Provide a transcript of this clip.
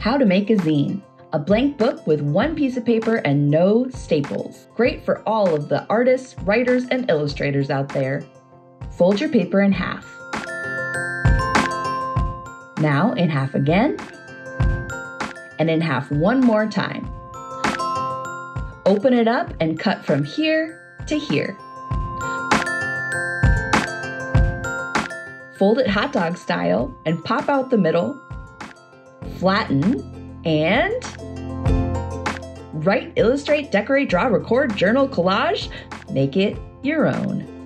How to Make a Zine. A blank book with one piece of paper and no staples. Great for all of the artists, writers, and illustrators out there. Fold your paper in half. Now in half again. And in half one more time. Open it up and cut from here to here. Fold it hot dog style and pop out the middle. Flatten. And write, illustrate, decorate, draw, record, journal, collage, make it your own.